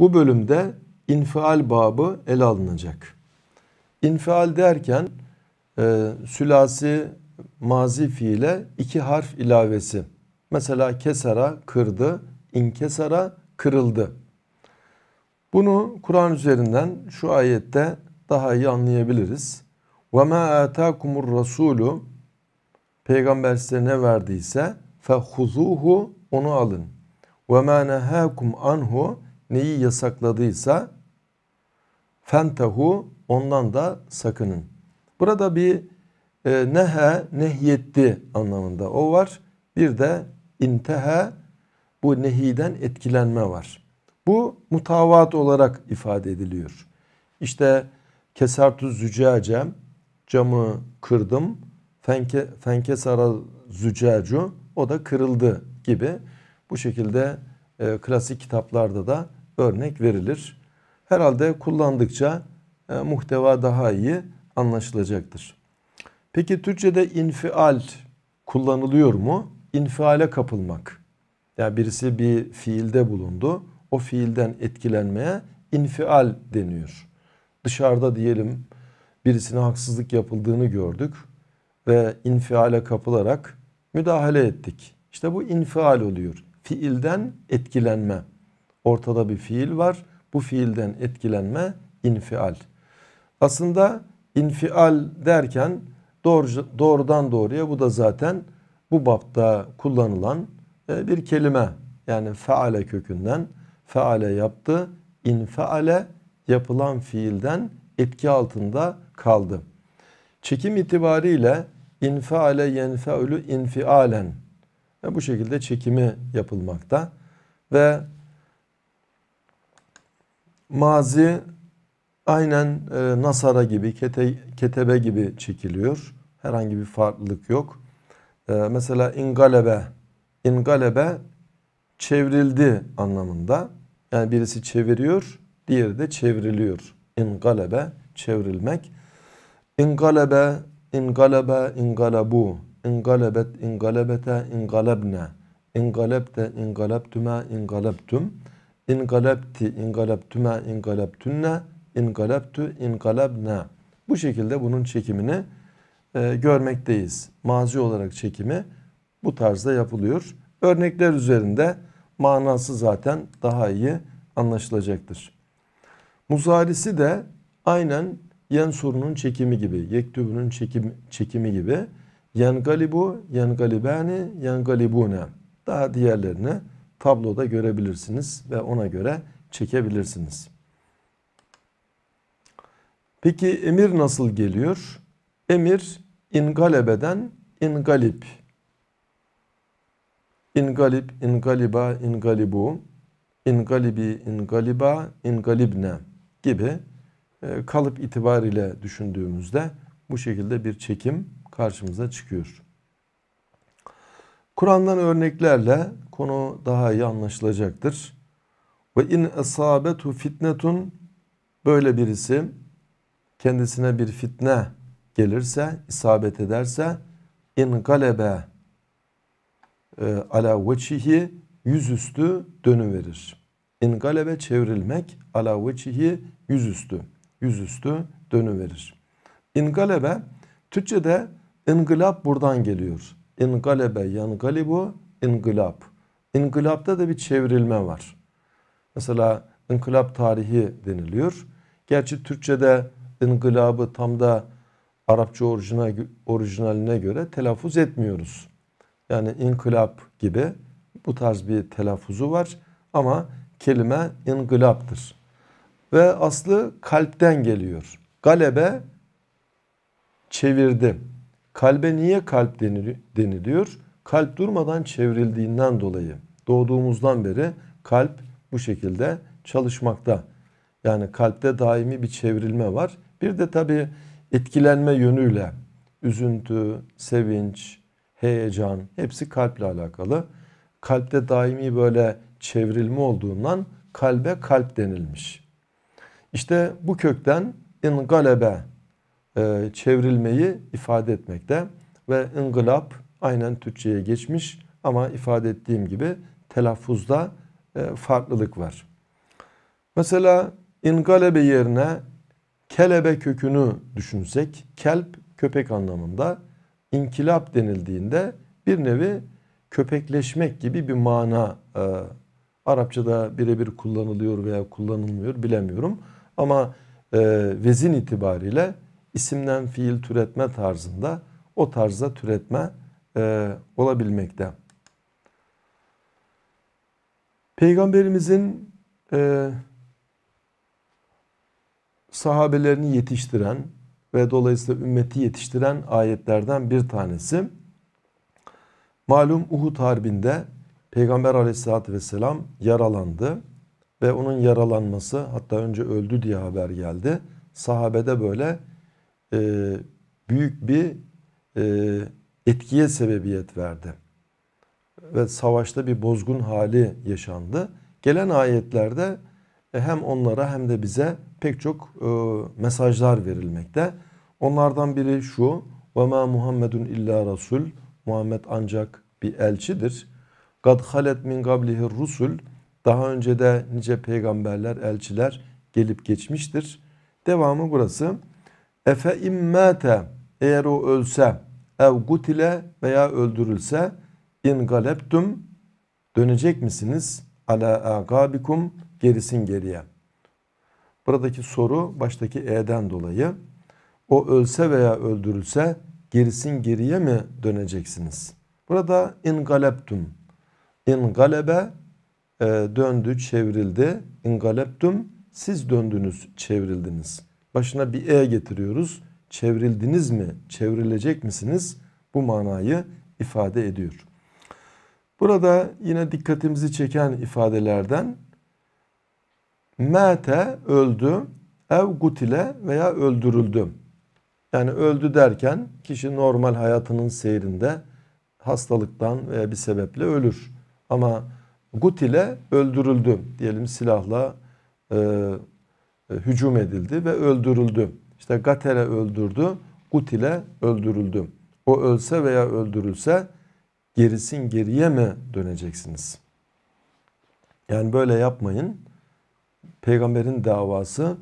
Bu bölümde infial babı ele alınacak. İnfial derken sülasi mazi fiile iki harf ilavesi. Mesela kesara kırdı, inkesara kırıldı. Bunu Kur'an üzerinden şu ayette daha iyi anlayabiliriz. وَمَا آتَاكُمُ الرَّسُولُ Peygamber size ne verdiyse فَخُذُوهُ onu alın. وَمَا نَهَاكُمْ عَنْهُ neyi yasakladıysa فَانْتَهُ ondan da sakının. Burada bir nehe, nehyetti anlamında o var. Bir de intehe, bu nehiden etkilenme var. Bu mutavat olarak ifade ediliyor. İşte kesertü zücacem, camı kırdım, fenkesara zücacu, o da kırıldı gibi. Bu şekilde klasik kitaplarda da örnek verilir. Herhalde kullandıkça muhteva daha iyi anlaşılacaktır. Peki Türkçe'de infial kullanılıyor mu? İnfiale kapılmak. Yani birisi bir fiilde bulundu. O fiilden etkilenmeye infial deniyor. Dışarıda diyelim birisine haksızlık yapıldığını gördük ve infiale kapılarak müdahale ettik. İşte bu infial oluyor. Fiilden etkilenme. Ortada bir fiil var. Bu fiilden etkilenme infial. Aslında infial derken doğrudan doğruya bu da zaten bu bapta kullanılan bir kelime. Yani feale kökünden, feale yaptı, infiale yapılan fiilden etki altında kaldı. Çekim itibariyle infiale yenfeülü infialen. Bu şekilde çekimi yapılmakta ve mazi aynen nasara gibi, ketebe gibi çekiliyor. Herhangi bir farklılık yok. Mesela ingalebe, ingalebe çevrildi anlamında. Yani birisi çeviriyor, diğeri de çevriliyor. İngalebe, çevrilmek. İngalebe, ingalebe, ingalebu. İngalebet, ingalebete, ingalebne. İngalebte, ingalebtüme, ingalebtüm. İngalebti, ingalebtüme, ingalebtünne. İngalebtü, ingalebne. Bu şekilde bunun çekimini görmekteyiz. Mazi olarak çekimi bu tarzda yapılıyor. Örnekler üzerinde manası zaten daha iyi anlaşılacaktır. Muzarisi de aynen yensurunun çekimi gibi, yektübünün çekimi gibi. Yengalibu, yengalibani, yengalibune. Daha diğerlerini tabloda görebilirsiniz ve ona göre çekebilirsiniz. Peki emir nasıl geliyor? Emir ingalebeden ingalip. İngalip, ingaliba, ingalibu, ingalibi, ingaliba, ingalibne gibi kalıp itibariyle düşündüğümüzde bu şekilde bir çekim karşımıza çıkıyor. Kur'an'dan örneklerle konu daha iyi anlaşılacaktır. Ve in esabetu fitnetun böyle birisi kendisine bir fitne gelirse, isabet ederse in galebe ala veçihi yüzüstü dönüverir. İn galebe çevrilmek, ala veçihi yüzüstü. Yüzüstü dönüverir. İn galebe Türkçe'de İngılap buradan geliyor. İngalebe, yangalibu, ingılap. İngılapta da bir çevrilme var. Mesela inkılap tarihi deniliyor. Gerçi Türkçe'de ingılabı tam da Arapça orijinaline göre telaffuz etmiyoruz. Yani inkılap gibi bu tarz bir telaffuzu var ama kelime ingılaptır. Ve aslı kalpten geliyor. Galebe çevirdi. Kalbe niye kalp deniliyor? Kalp durmadan çevrildiğinden dolayı. Doğduğumuzdan beri kalp bu şekilde çalışmakta. Yani kalpte daimi bir çevrilme var. Bir de tabii etkilenme yönüyle üzüntü, sevinç, heyecan hepsi kalple alakalı. Kalpte daimi böyle çevrilme olduğundan kalbe kalp denilmiş. İşte bu kökten ingalebe çevrilmeyi ifade etmekte ve ingılap aynen Türkçe'ye geçmiş ama ifade ettiğim gibi telaffuzda farklılık var. Mesela ingalebe yerine kelebe kökünü düşünsek, kelp köpek anlamında, inkılap denildiğinde bir nevi köpekleşmek gibi bir mana, Arapçada birebir kullanılıyor veya kullanılmıyor bilemiyorum. Ama vezin itibariyle isimden fiil türetme tarzında o tarzda türetme olabilmekte. Peygamberimizin sahabelerini yetiştiren ve dolayısıyla ümmeti yetiştiren ayetlerden bir tanesi. Malum Uhud Harbi'nde Peygamber Aleyhisselatü Vesselam yaralandı ve onun yaralanması, hatta önce öldü diye haber geldi. Sahabede böyle büyük bir etkiye sebebiyet verdi. Ve savaşta bir bozgun hali yaşandı. Gelen ayetlerde hem onlara hem de bize pek çok mesajlar verilmekte. Onlardan biri şu: وَمَا مُحَمَّدٌ اِلَّا رَسُولٌ Muhammed ancak bir elçidir. قَدْ خَلَتْ مِنْ قَبْلِهِ الرُّسُلُ Daha önce de nice peygamberler, elçiler gelip geçmiştir. Devamı burası. Efe immâte Eğer o ölse, ev gutile veya öldürülse, in galebtum dönecek misiniz? Ala agabikum gerisin geriye. Buradaki soru baştaki e'den dolayı. O ölse veya öldürülse gerisin geriye mi döneceksiniz? Burada in galebtum. İn galebe döndü, çevrildi. İn galebtum siz döndünüz, çevrildiniz. Başına bir e getiriyoruz. Çevrildiniz mi? Çevrilecek misiniz? Bu manayı ifade ediyor. Burada yine dikkatimizi çeken ifadelerden mâte öldü, ev gutile veya öldürüldü. Yani öldü derken kişi normal hayatının seyrinde hastalıktan veya bir sebeple ölür. Ama gutile öldürüldü. Diyelim silahla hücum edildi ve öldürüldü. İşte gatere öldürdü, gutile öldürüldü. O ölse veya öldürülse gerisin geriye mi döneceksiniz? Yani böyle yapmayın. Peygamberin davası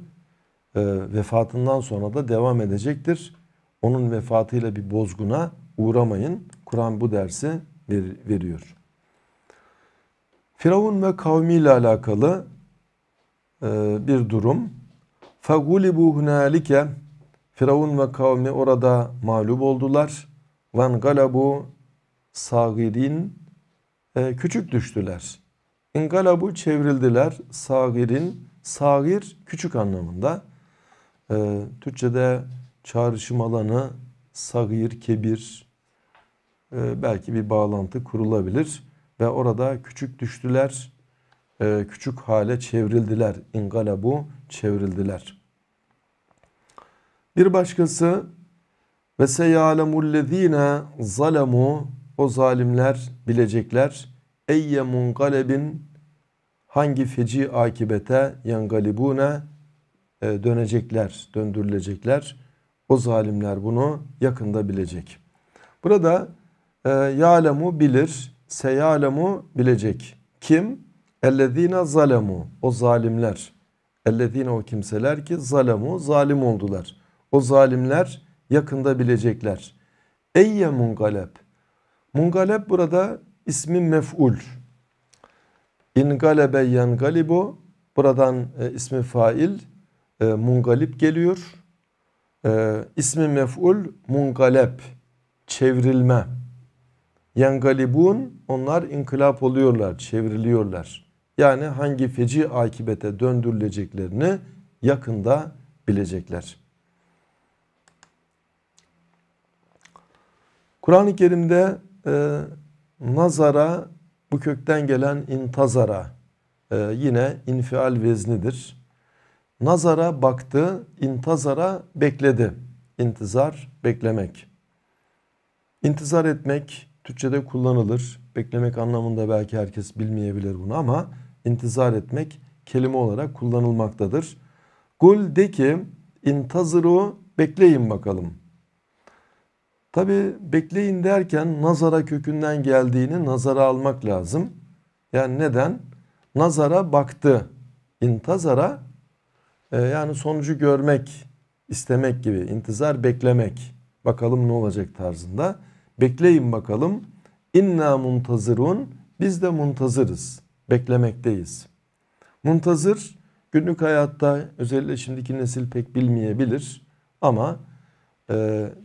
vefatından sonra da devam edecektir. Onun vefatıyla bir bozguna uğramayın. Kur'an bu dersi veriyor. Firavun ve kavmiyle alakalı bir durum. فَغُلِبُوا هُنَالِكَ Firavun ve kavmi orada mağlup oldular. وَنْغَلَبُوا Sagirin küçük düştüler. İngalabu çevrildiler. Sagirin, sagir küçük anlamında. Türkçe'de çağrışım alanı sagir, kebir belki bir bağlantı kurulabilir. Ve orada küçük düştüler. Küçük hale çevrildiler. İngalabu çevrildiler. Bir başkası ve seyalemüllezine zalemu O zalimler bilecekler. Eyye mungalebin hangi feci akibete yangalibune dönecekler, döndürülecekler. O zalimler bunu yakında bilecek. Burada ya'lemu bilir, seya'lemu bilecek. Kim? Ellezine zalemu o zalimler. Ellezine o kimseler ki zalemu zalim oldular. O zalimler yakında bilecekler. Eyye mungaleb Mungaleb burada ismi mef'ul. İngalebe yengalibu buradan ismi fail mungalip geliyor. İsmi mef'ul mungaleb çevrilme. Yengalibun onlar inkılap oluyorlar, çevriliyorlar. Yani hangi feci akibete döndürüleceklerini yakında bilecekler. Kur'an-ı Kerim'de nazara bu kökten gelen intazara yine infial veznidir. Nazara baktı, intazara bekledi. İntizar beklemek. İntizar etmek Türkçe'de kullanılır. Beklemek anlamında belki herkes bilmeyebilir bunu ama intizar etmek kelime olarak kullanılmaktadır. Kul de ki intazıru bekleyin bakalım. Tabi bekleyin derken nazara kökünden geldiğini nazara almak lazım. Yani neden? Nazara baktı. İntazara yani sonucu görmek, istemek gibi. İntizar beklemek. Bakalım ne olacak tarzında. Bekleyin bakalım. İnna muntazirun. Biz de muntazırız. Beklemekteyiz. Muntazır günlük hayatta özellikle şimdiki nesil pek bilmeyebilir. Ama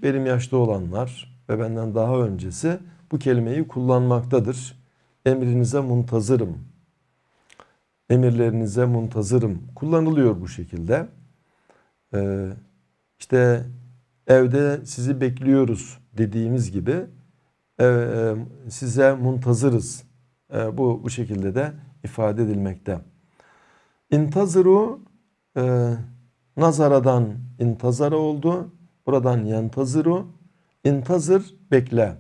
benim yaşta olanlar ve benden daha öncesi bu kelimeyi kullanmaktadır. Emrinize muntazırım. Emirlerinize muntazırım. Kullanılıyor bu şekilde. İşte evde sizi bekliyoruz dediğimiz gibi size muntazırız. Bu şekilde de ifade edilmekte. İntazıru nazaradan intazara oldu. Buradan yentazıru. İntazır bekle.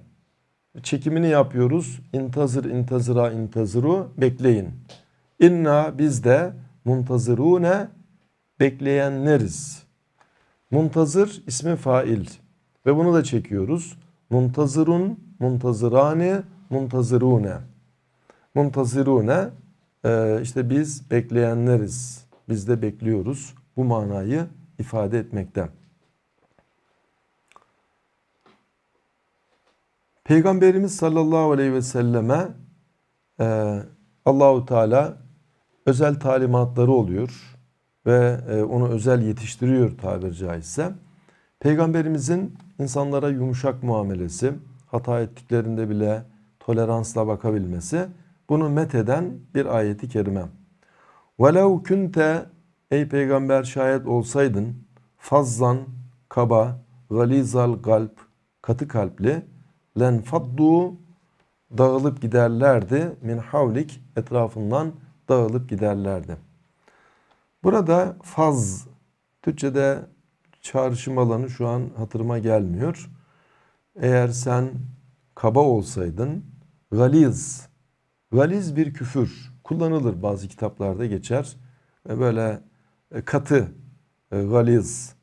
Çekimini yapıyoruz. İntazır, intazıra, intazıru. Bekleyin. İnna biz de muntazirune bekleyenleriz. Muntazır ismi fail. Ve bunu da çekiyoruz. Muntazirun, muntazirani, muntazirune. Muntazirune işte biz bekleyenleriz. Biz de bekliyoruz. Bu manayı ifade etmekte. Peygamberimiz sallallahu aleyhi ve selleme Allah-u Teala özel talimatları oluyor ve onu özel yetiştiriyor tabiri caizse. Peygamberimizin insanlara yumuşak muamelesi, hata ettiklerinde bile toleransla bakabilmesi bunu metheden bir ayeti kerime. وَلَوْ كُنْتَ ey peygamber şayet olsaydın fazzan, kaba, galizal kalp, katı kalpli lenfaddu dağılıp giderlerdi. Min havlik etrafından dağılıp giderlerdi. Burada faz Türkçe'de çağrışım alanı şu an hatırıma gelmiyor. Eğer sen kaba olsaydın galiz. Galiz bir küfür. Kullanılır bazı kitaplarda geçer. Böyle katı galiz,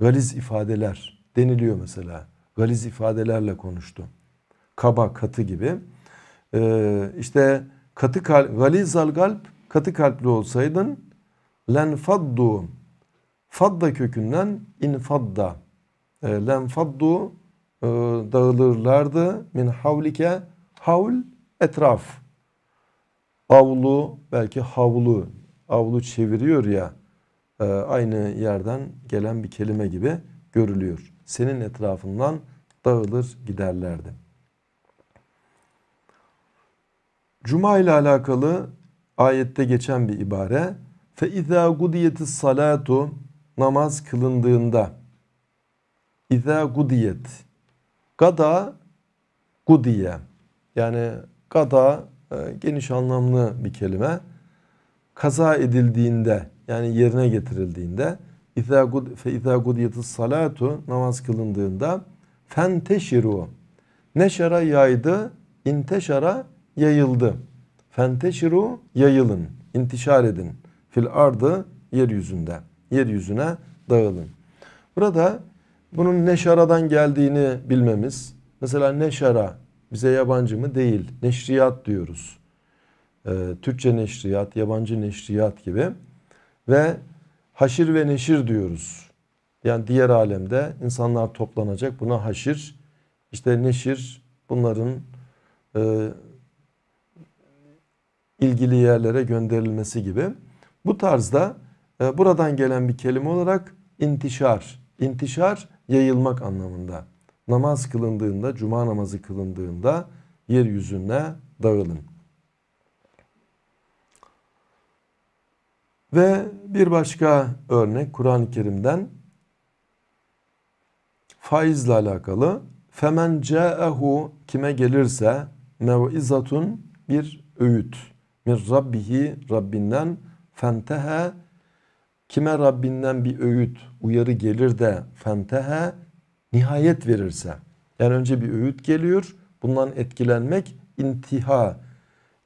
galiz ifadeler deniliyor mesela. Galiz ifadelerle konuştu. Kaba, katı gibi. İşte katı kalp, galizal kalp, katı kalpli olsaydın lenfaddu. Fadda kökünden infadda. Lenfaddu dağılırlardı. Min havlike havl etraf. Avlu belki havlu. Avlu çeviriyor ya aynı yerden gelen bir kelime gibi görülüyor. Senin etrafından dağılır giderlerdi. Cuma ile alakalı ayette geçen bir ibare. فَاِذَا قُدِيَتِ الصَّلَاتُ namaz kılındığında. اِذَا قُدِيَتِ gada gudiye. Yani gada geniş anlamlı bir kelime. Kaza edildiğinde yani yerine getirildiğinde فَاِذَا قُدِيَتِ الصَّلَاتُ namaz kılındığında فَنْتَشِرُوا neşara yaydı, inteşara yayıldı. فَنْتَشِرُوا yayılın, intişar edin. Fil ardı yeryüzünde. Yeryüzüne dağılın. Burada bunun neşaradan geldiğini bilmemiz. Mesela neşara bize yabancı mı? Değil. Neşriyat diyoruz. Türkçe neşriyat, yabancı neşriyat gibi. Ve haşir ve neşir diyoruz. Yani diğer alemde insanlar toplanacak. Buna haşir, işte neşir bunların ilgili yerlere gönderilmesi gibi. Bu tarzda buradan gelen bir kelime olarak intişar. İntişar yayılmak anlamında. Namaz kılındığında, cuma namazı kılındığında yeryüzüne dağılın. Ve bir başka örnek Kur'an-ı Kerim'den faizle alakalı. Femen ca'ehu kime gelirse mev'izatun bir öğüt. Min rabbihi Rabbinden fentehe kime Rabbinden bir öğüt, uyarı gelir de fentehe nihayet verirse. Yani önce bir öğüt geliyor. Bundan etkilenmek intiha,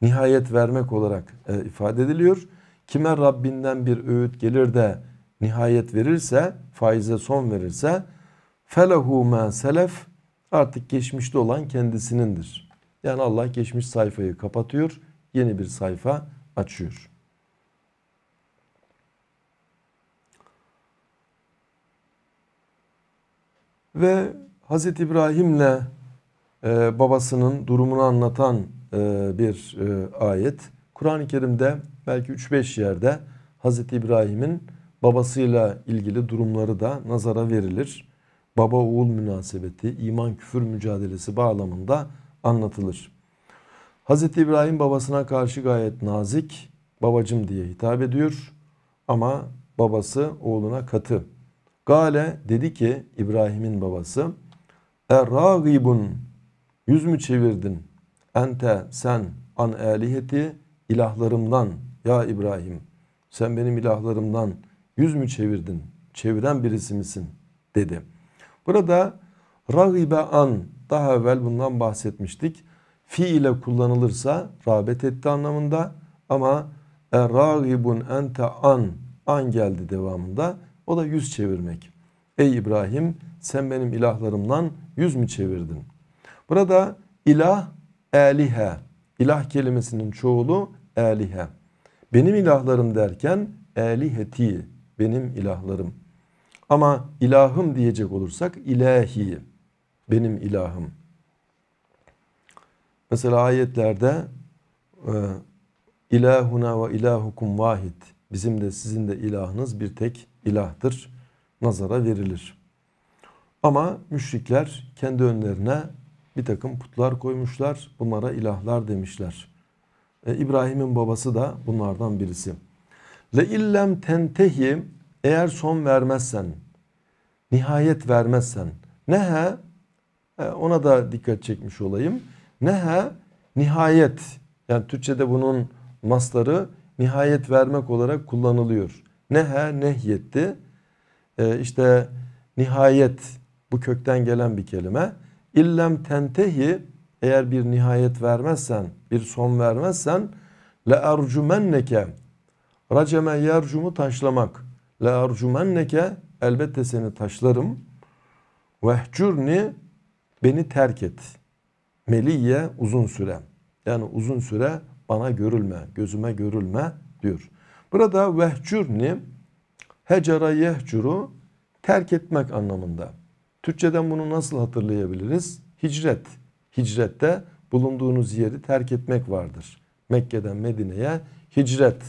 nihayet vermek olarak ifade ediliyor. Kime Rabbinden bir öğüt gelir de nihayet verirse, faize son verirse felehu ma selef artık geçmişte olan kendisinindir. Yani Allah geçmiş sayfayı kapatıyor, yeni bir sayfa açıyor. Ve Hz. İbrahim'le babasının durumunu anlatan bir ayet. Kur'an-ı Kerim'de belki 3-5 yerde Hz. İbrahim'in babasıyla ilgili durumları da nazara verilir. Baba oğul münasebeti, iman küfür mücadelesi bağlamında anlatılır. Hz. İbrahim babasına karşı gayet nazik, babacım diye hitap ediyor ama babası oğluna katı. Gale dedi ki İbrahim'in babası, "Erragibun, yüz mü çevirdin? Ente, sen, an eliheti, ilahlarımdan ya İbrahim, sen benim ilahlarımdan yüz mü çevirdin? Çeviren birisi misin?" dedi. Burada ragibe an, daha evvel bundan bahsetmiştik. Fi ile kullanılırsa rağbet etti anlamında, ama erragibun ente an, an geldi devamında. O da yüz çevirmek. Ey İbrahim, sen benim ilahlarımdan yüz mü çevirdin? Burada ilah, elihe. İlah kelimesinin çoğulu elihe. Benim ilahlarım derken eliheti, benim ilahlarım. Ama ilahım diyecek olursak ilahi, benim ilahım. Mesela ayetlerde ilahuna ve ilahukum vahid, bizim de sizin de ilahınız bir tek ilahtır nazara verilir. Ama müşrikler kendi önlerine bir takım putlar koymuşlar, bunlara ilahlar demişler. İbrahim'in babası da bunlardan birisi. Le illem tentehi, eğer son vermezsen, nihayet vermezsen. Nehe, ona da dikkat çekmiş olayım. Nehe, nihayet, yani Türkçe'de bunun masları nihayet vermek olarak kullanılıyor. Nehe, nehyetti. İşte nihayet, bu kökten gelen bir kelime. İllem tentehi, eğer bir nihayet vermezsen, bir son vermezsen, le ercumenneke, raceme yercumu taşlamak. Le ercumenneke, elbette seni taşlarım. Vehcurni, beni terk et. Meliye, uzun süre. Yani uzun süre bana görülme, gözüme görülme diyor. Burada vehcurni, hecara yehcuru, terk etmek anlamında. Türkçeden bunu nasıl hatırlayabiliriz? Hicret. Hicrette bulunduğunuz yeri terk etmek vardır. Mekke'den Medine'ye hicret.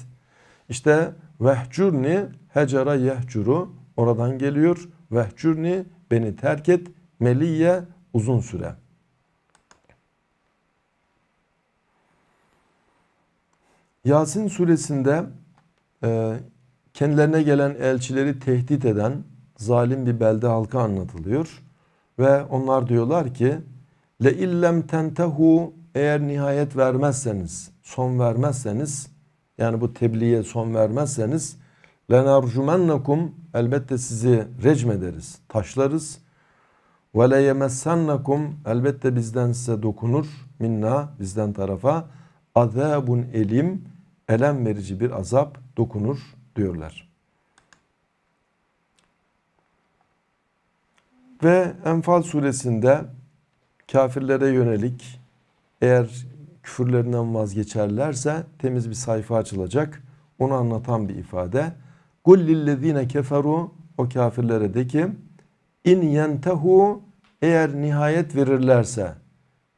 İşte vehcurni, hecara yehcuru oradan geliyor. Vehcurni, beni terk et. Meliye, uzun süre. Yasin suresinde kendilerine gelen elçileri tehdit eden zalim bir belde halkı anlatılıyor. Ve onlar diyorlar ki le illem tentehu, eğer nihayet vermezseniz, son vermezseniz, yani bu tebliğe son vermezseniz, lenarjumennekum, elbette sizi recmederiz, taşlarız. Ve le yemessennekum, elbette bizden size dokunur, minna, bizden tarafa, azabun elim, elem verici bir azap dokunur diyorlar. Ve Enfal suresinde kafirlere yönelik, eğer küfürlerinden vazgeçerlerse temiz bir sayfa açılacak, onu anlatan bir ifade. قُلْ لِلَّذ۪ينَ كَفَرُوا, o kafirlere de ki in yentehu, eğer nihayet verirlerse,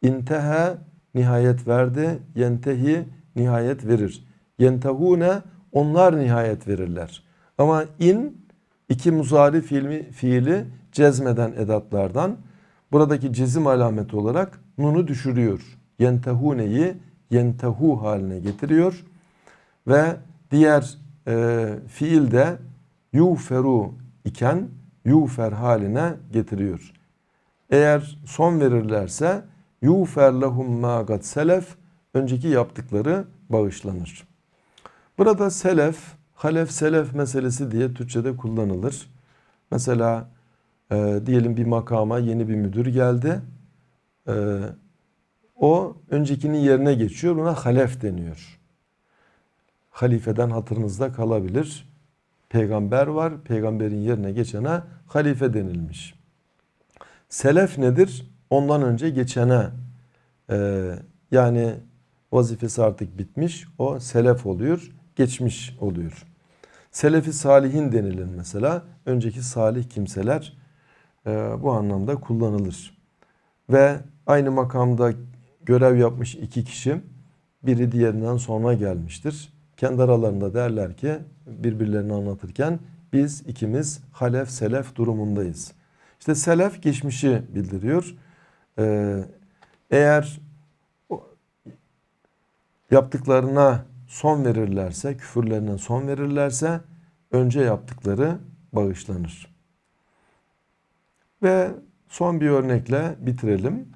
intehe, nihayet verdi, yentehi, nihayet verir, yentehune, onlar nihayet verirler. Ama in, iki muzari fiili cezmeden edatlardan, buradaki cezim alameti olarak nunu düşürüyor. Yentehune'yi yentehu haline getiriyor. Ve diğer fiil de yuferu iken yufer haline getiriyor. Eğer son verirlerse yufer lehum ma gad selef, önceki yaptıkları bağışlanır. Burada selef, halef selef meselesi diye Türkçe'de kullanılır. Mesela diyelim bir makama yeni bir müdür geldi. O öncekinin yerine geçiyor. Buna halef deniyor. Halifeden hatırınızda kalabilir. Peygamber var. Peygamberin yerine geçene halife denilmiş. Selef nedir? Ondan önce geçene, yani vazifesi artık bitmiş, o selef oluyor, geçmiş oluyor. Selefi salihin denilir mesela. Önceki salih kimseler. bu anlamda kullanılır. Ve aynı makamda görev yapmış iki kişi, biri diğerinden sonra gelmiştir. Kendi aralarında derler ki, birbirlerini anlatırken, biz ikimiz halef selef durumundayız. İşte selef geçmişi bildiriyor. Eğer yaptıklarına son verirlerse, küfürlerine son verirlerse önce yaptıkları bağışlanır. Ve son bir örnekle bitirelim.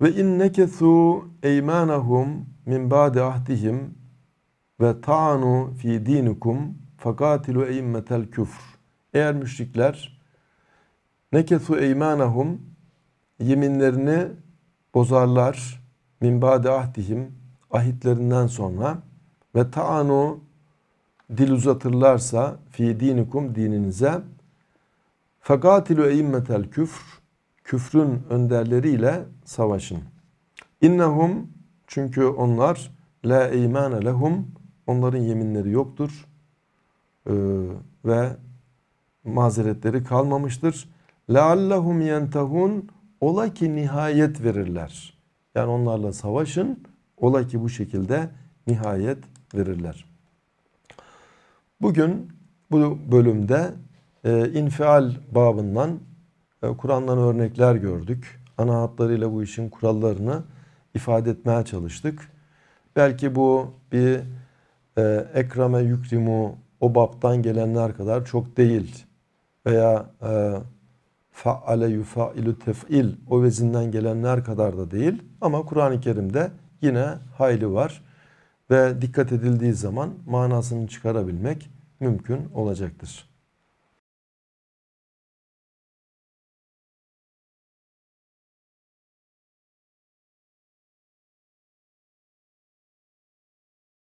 Ve innekethu eymanahum min ba'di ahdihim ve ta'anu fi dinikum fakatilu eimmetel küfr. Eğer müşrikler nekethu eymanahum, yeminlerini bozarlar, min ba'di ahdihim, ahitlerinden sonra, ve ta'anu, dil uzatırlarsa, fi dinikum, dininize, fakatilu eimmetel küfr, küfrün önderleriyle savaşın. İnnehum, çünkü onlar, la eymane lehum, onların yeminleri yoktur ve mazeretleri kalmamıştır. Leallehum yentehun, ola ki nihayet verirler. Yani onlarla savaşın, ola ki bu şekilde nihayet verirler. Bugün bu bölümde infial babından Kur'an'dan örnekler gördük. Ana hatlarıyla bu işin kurallarını ifade etmeye çalıştık. Belki bu bir ekrame yükrimu, o babtan gelenler kadar çok değil. Veya faale yufailu tef'il, o vezinden gelenler kadar da değil. Ama Kur'an-ı Kerim'de yine hayli var. Ve dikkat edildiği zaman manasını çıkarabilmek mümkün olacaktır.